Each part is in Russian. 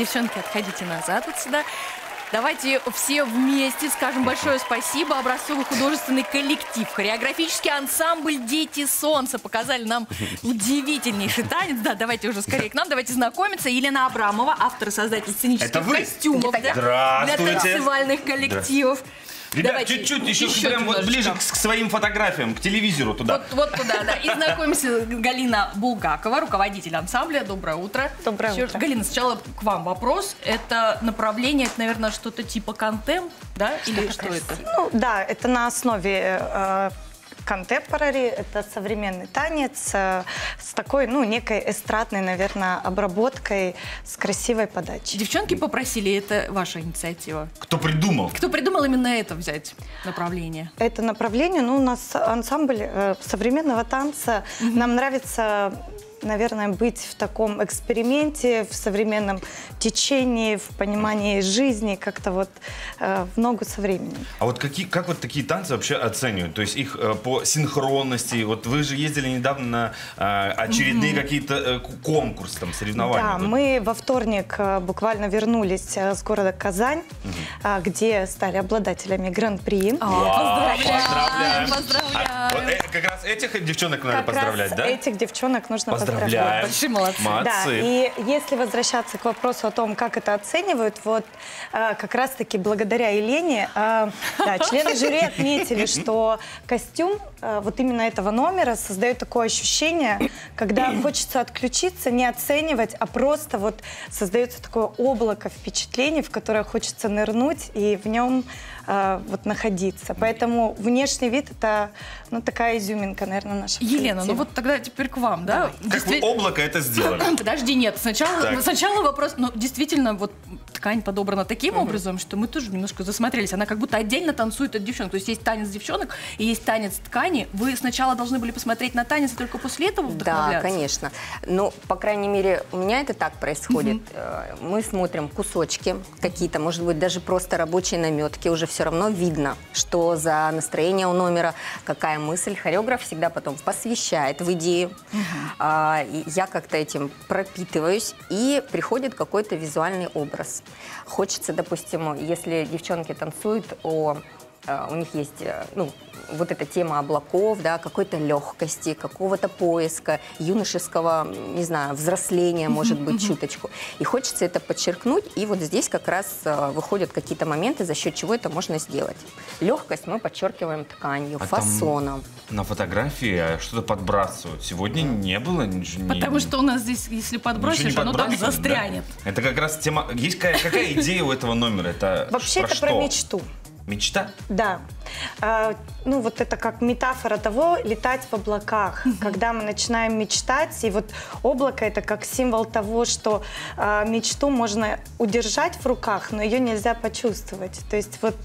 Девчонки, отходите назад отсюда. Давайте все вместе скажем большое спасибо. Образцовый художественный коллектив, хореографический ансамбль «Дети солнца» показали нам удивительнейший танец. Да, давайте уже скорее к нам, давайте знакомиться. Елена Абрамова, автор и создатель сценических костюмов для танцевальных коллективов. Ребят, чуть-чуть, еще прям вот ближе к своим фотографиям, к телевизору туда. Вот туда, да. И знакомимся, Галина Булгакова, руководитель ансамбля. Доброе утро. Доброе утро. Галина, сначала к вам вопрос. Это направление, это, наверное, что-то типа контемп, да? Или что это? Ну, да, это на основе контемпорари, это современный танец с такой, ну, некой эстрадной, наверное, обработкой, с красивой подачей. Девчонки попросили, это ваша инициатива? Кто придумал? Кто придумал именно это взять направление? Это направление, ну, у нас ансамбль современного танца. Нам нравится, наверное, быть в таком эксперименте, в современном течении, в понимании жизни, как-то вот в ногу со временем. А вот как вот такие танцы вообще оценивают? То есть их по синхронности? Вот вы же ездили недавно на очередные какие-то конкурсы, там, соревнования. Да, мы во вторник буквально вернулись с города Казань, где стали обладателями Гран-при. Поздравляем! Поздравляем! Как раз этих девчонок надо поздравлять, да? Этих девчонок нужно поздравлять. Поздравляем. Большие молодцы. Да, и если возвращаться к вопросу о том, как это оценивают, вот как раз-таки благодаря Елене, да, члены жюри отметили, что костюм вот именно этого номера создает такое ощущение, когда хочется отключиться, не оценивать, а просто вот создается такое облако впечатлений, в которое хочется нырнуть и в нем вот находиться. Поэтому внешний вид — это, ну, такая изюминка, наверное, наша. Елена, ну вот тогда теперь к вам, да? Как вы облако это сделали? Подожди, нет. Сначала вопрос, ну, действительно, вот ткань подобрана таким образом, что мы тоже немножко засмотрелись. Она как будто отдельно танцует от девчонок. То есть есть танец девчонок и есть танец ткани. Вы сначала должны были посмотреть на танец, и только после этого вдохновляться? Да, конечно. Ну, по крайней мере, у меня это так происходит. Мы смотрим кусочки какие-то, может быть, даже просто рабочие наметки. Уже все равно видно, что за настроение у номера, какая мысль. Хореограф всегда потом посвящает в идею. Я как-то этим пропитываюсь, и приходит какой-то визуальный образ. Хочется, допустим, если девчонки танцуют, у них есть, ну, вот эта тема облаков, да, какой-то легкости, какого-то поиска, юношеского, не знаю, взросления, может быть, чуточку. И хочется это подчеркнуть, и вот здесь как раз выходят какие-то моменты, за счет чего это можно сделать. Легкость мы подчеркиваем тканью, фасоном. На фотографии что-то подбрасывают. Сегодня не было ничего. Потому что у нас здесь, если подбросишь, оно там застрянет. Да. Это как раз тема. Есть какая идея у этого номера? Это вообще это про мечту. Мечта? Да. Ну, вот это как метафора того, летать в облаках. Когда мы начинаем мечтать, и вот облако — это как символ того, что мечту можно удержать в руках, но ее нельзя почувствовать. То есть вот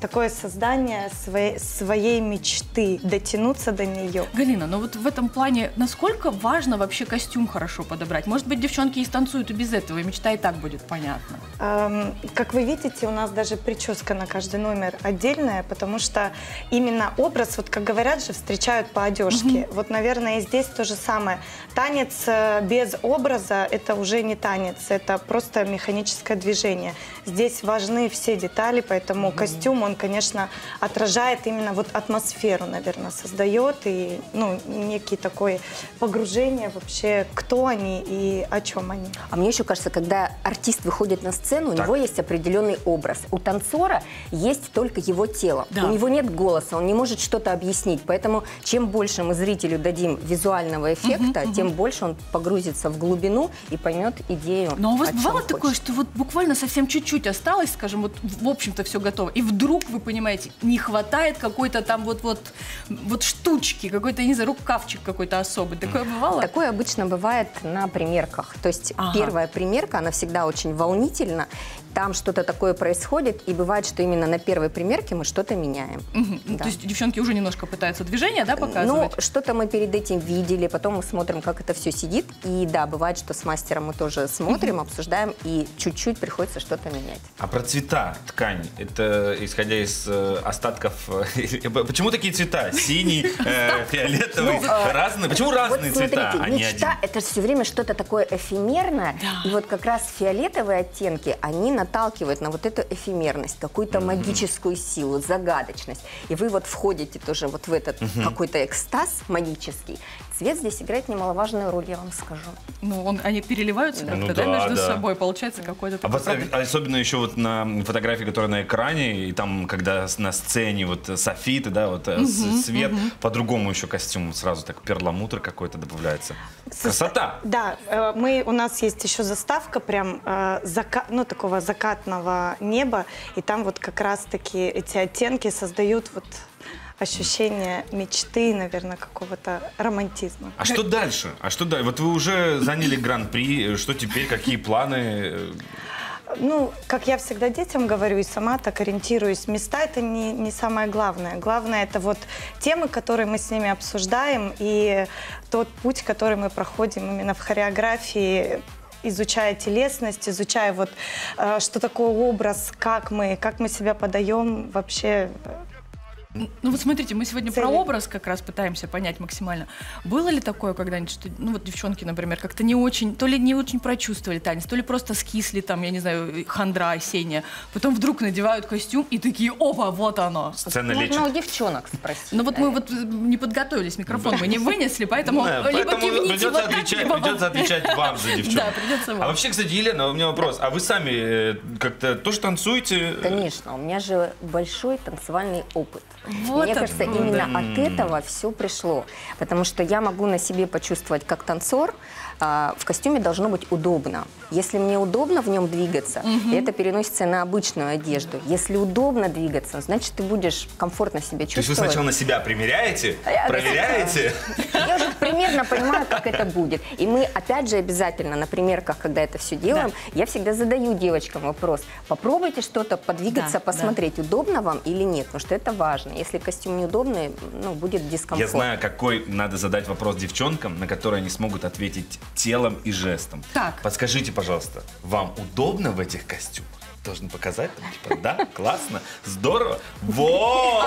такое создание своей мечты, дотянуться до нее. Галина, ну вот в этом плане, насколько важно вообще костюм хорошо подобрать? Может быть, девчонки и станцуют и без этого, и мечта и так будет понятна. Как вы видите, у нас даже прическа на каждый номер отдельная, потому что именно образ, вот как говорят же, встречают по одежке. Вот, наверное, и здесь то же самое. Танец без образа — это уже не танец, это просто механическое движение. Здесь важны все детали, поэтому костюм, он, конечно, отражает именно вот атмосферу, наверное, создает. И, ну, некий такое погружение вообще, кто они и о чем они. А мне еще кажется, когда артист выходит на сцену, у него есть определенный образ. У танцора есть только его тело. Да. У него нет голоса, он не может что-то объяснить. Поэтому чем больше мы зрителю дадим визуального эффекта, тем больше он погрузится в глубину и поймет идею. Но у вас бывало такое, что вот буквально совсем чуть-чуть осталось, скажем, вот в общем-то все готово, и вдруг, вы понимаете, не хватает какой-то там вот штучки, какой-то, не знаю, рукавчик какой-то особый. Такое бывало? Такое обычно бывает на примерках. То есть первая примерка, она всегда очень волнительна. там что-то такое происходит, и бывает, что именно на первой примерке мы что-то меняем. Угу. Да. То есть девчонки уже немножко пытаются движение, да, показывать? Ну, что-то мы перед этим видели, потом мы смотрим, как это все сидит. И да, бывает, что с мастером мы тоже смотрим, обсуждаем, и чуть-чуть приходится что-то менять. А про цвета ткань, это исходя из остатков... Почему такие цвета? Синий, фиолетовый, разные? Почему разные цвета, а не один? Это все время что-то такое эфемерное, и вот как раз фиолетовые оттенки, они наталкивают на вот эту эфемерность, какую-то магическую силу, загадочность. И вы вот входите тоже вот в этот какой-то экстаз магический. Цвет здесь играет немаловажную роль, я вам скажу. Ну, они переливаются как-то, да, между собой, получается какой-то... Особенно еще вот на фотографии, которая на экране, и там, когда на сцене вот софиты, да, вот свет, по-другому еще костюм, сразу так перламутр какой-то добавляется. Красота! Да, у нас есть еще заставка прям такого закатного неба, и там вот как раз-таки эти оттенки создают вот... ощущение мечты, наверное, какого-то романтизма. А что дальше? Вот вы уже заняли гран-при, что теперь, какие планы? Ну, как я всегда детям говорю, и сама так ориентируюсь, места — это не самое главное. Главное — это вот темы, которые мы с ними обсуждаем, и тот путь, который мы проходим именно в хореографии, изучая телесность, изучая вот, что такое образ, как мы себя подаем вообще... Ну вот смотрите, мы сегодня про образ как раз пытаемся понять максимально. Было ли такое когда-нибудь, что, ну вот девчонки, например, как-то не очень, то ли не очень прочувствовали танец, то ли просто скисли там, я не знаю, хандра осенняя, потом вдруг надевают костюм и такие, опа, вот оно. Сцена лечит. Можно у девчонок спросить. Ну вот мы вот не подготовились, микрофон мы не вынесли, поэтому либо кивните вот так, либо... Придется отвечать вам за девчонок. Да, придется вам. А вообще, кстати, Елена, у меня вопрос. А вы сами как-то тоже танцуете? Конечно, у меня же большой танцевальный опыт. Вот мне кажется, именно от этого все пришло. Потому что я могу на себе почувствовать, как танцор, в костюме должно быть удобно. Если мне удобно в нем двигаться, это переносится на обычную одежду. Если удобно двигаться, значит, ты будешь комфортно себя чувствовать. То есть вы сначала на себя примеряете, проверяете? Я уже примерно понимаю, как это будет. И мы, опять же, обязательно на примерках, когда это все делаем, я всегда задаю девочкам вопрос. Попробуйте что-то подвигаться, посмотреть, удобно вам или нет, потому что это важно. Если костюм неудобный, ну, будет дискомфорт. Я знаю, какой надо задать вопрос девчонкам, на который они смогут ответить телом и жестом. Так. Подскажите, пожалуйста, вам удобно в этих костюмах? Должен показать? Типа, да, классно, здорово. Во!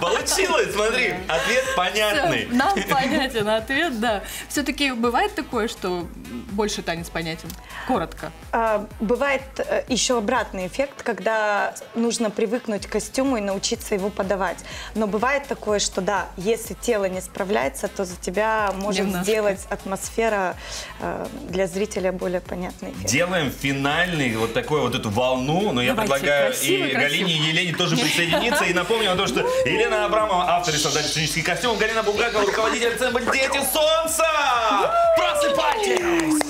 Получилось, смотри, ответ понятный. Нам понятен ответ, да. Все-таки бывает такое, что больше танец понятен? Коротко. Бывает еще обратный эффект, когда нужно привыкнуть к костюму и научиться его подавать. Но бывает такое, что да, если тело не справляется, то за тебя может сделать атмосфера для зрителя более понятной. Делаем финальный вот такой вот эту волну, но я предлагаю и Галине, и Елене тоже присоединиться. И напомню о том, что Елена Абрамова, автор и создатель сценических костюмов, Галина Булгакова, руководитель ансамбля «Дети солнца». Просыпайтесь!